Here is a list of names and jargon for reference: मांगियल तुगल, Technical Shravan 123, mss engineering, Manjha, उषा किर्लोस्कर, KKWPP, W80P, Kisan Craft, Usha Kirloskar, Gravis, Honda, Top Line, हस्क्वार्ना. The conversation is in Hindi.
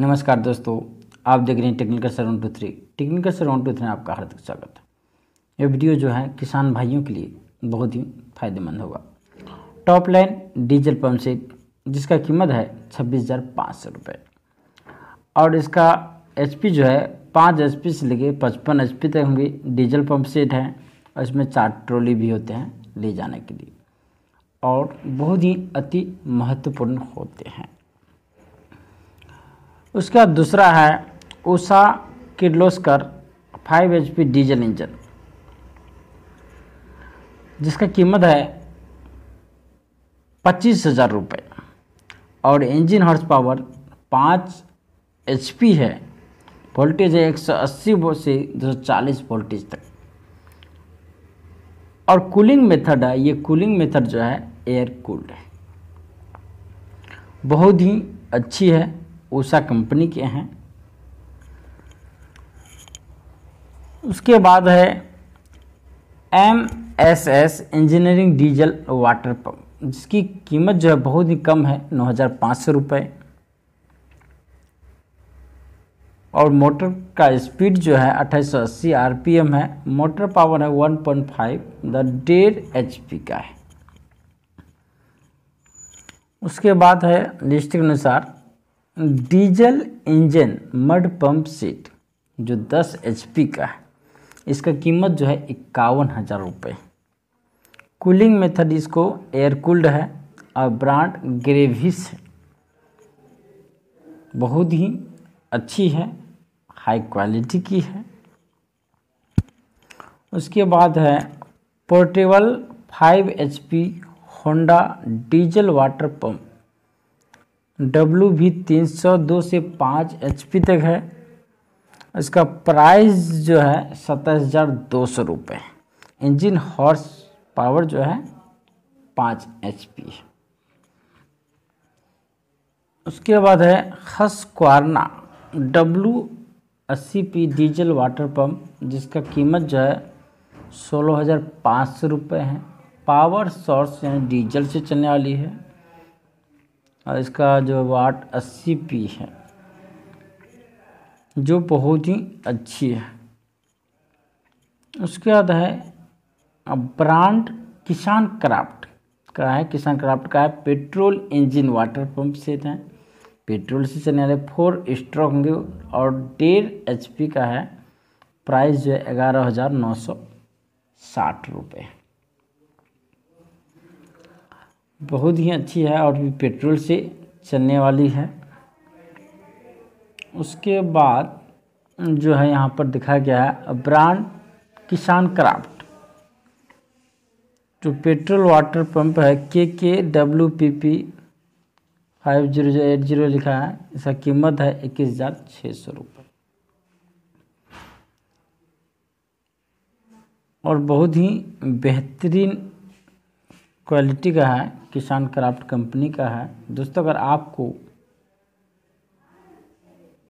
नमस्कार दोस्तों, आप देख रहे हैं टेक्निकल 7 2 3। टेक्निकल 7 2 3 आपका हार्दिक स्वागत है। ये वीडियो जो है किसान भाइयों के लिए बहुत ही फायदेमंद होगा। Top line diesel pump set जिसका कीमत है 26,500 रुपये और इसका एचपी जो है 5 HP से लेके 55 HP तक होंगे। डीजल पम्प सेट है और इसमें 4 ट्रॉली भी होते हैं ले जाने के लिए और बहुत ही अति महत्वपूर्ण होते हैं। उसका दूसरा है उषा किर्लोस्कर 5 HP diesel engine जिसका कीमत है 25,000 रुपये और इंजन हॉर्स पावर 5 HP है। वोल्टेज है 180 से 240 वोल्टेज तक और कूलिंग मेथड है। ये कूलिंग मेथड जो है एयर कूल्ड है, बहुत ही अच्छी है, उषा कंपनी के हैं। उसके बाद है MSS engineering diesel water pump जिसकी कीमत जो है बहुत ही कम है, 9,500 रुपये और मोटर का स्पीड जो है 2880 RPM है। मोटर पावर है 1.5 1.5 HP का है। उसके बाद है लिस्ट के अनुसार diesel engine mud pump set जो 10 HP का है, इसका कीमत जो है 51,000 रुपये। कूलिंग मेथड इसको एयर कूल्ड है और ब्रांड ग्रेविस है, बहुत ही अच्छी है, हाई क्वालिटी की है। उसके बाद है portable 5 HP Honda diesel water pump W भी 302 से 5 HP तक है। इसका प्राइस जो है 27,200 रुपये। इंजन हॉर्स पावर जो है 5 HP है। उसके बाद है हस्क्वार्ना W80P डीजल वाटर पंप जिसका कीमत जो है 16,500 रुपये है। पावर सोर्स यानी डीजल से चलने वाली है और इसका जो वाट 80 P है, जो बहुत ही अच्छी है। उसके बाद है ब्रांड किसान क्राफ्ट का है। किसान क्राफ्ट का है petrol engine water pump set है, पेट्रोल से चलने वाले 4 स्ट्रोक होंगे और 1.5 HP का है। प्राइस जो है 11,960 रुपये, बहुत ही अच्छी है और भी पेट्रोल से चलने वाली है। उसके बाद जो है यहाँ पर दिखाया गया है ब्रांड किसान क्राफ्ट जो पेट्रोल वाटर पंप है KKWPP 5080 लिखा है। इसका कीमत है 21,600 रुपये और बहुत ही बेहतरीन क्वालिटी का है, किसान क्राफ्ट कंपनी का है। दोस्तों, अगर आपको